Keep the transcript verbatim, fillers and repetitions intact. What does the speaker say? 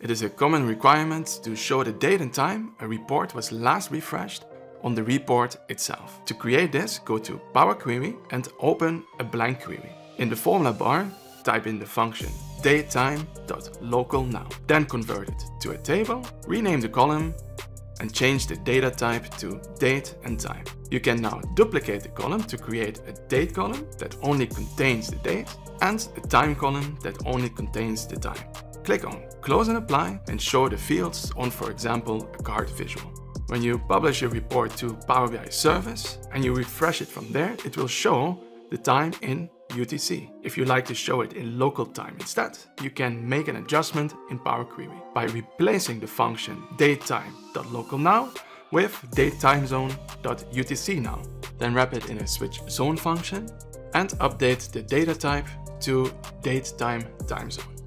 It is a common requirement to show the date and time a report was last refreshed on the report itself. To create this, go to Power Query and open a blank query. In the formula bar, type in the function DateTime.LocalNow. Then convert it to a table, rename the column, and change the data type to date and time. You can now duplicate the column to create a date column that only contains the date and a time column that only contains the time. Click on Close and Apply and show the fields on, for example, a card visual. When you publish a report to Power B I service and you refresh it from there, it will show the time in U T C. If you like to show it in local time instead, you can make an adjustment in Power Query by replacing the function DateTime.LocalNow with datetimezone.utc now. Then wrap it in a switch zone function and update the data type to datetime timezone.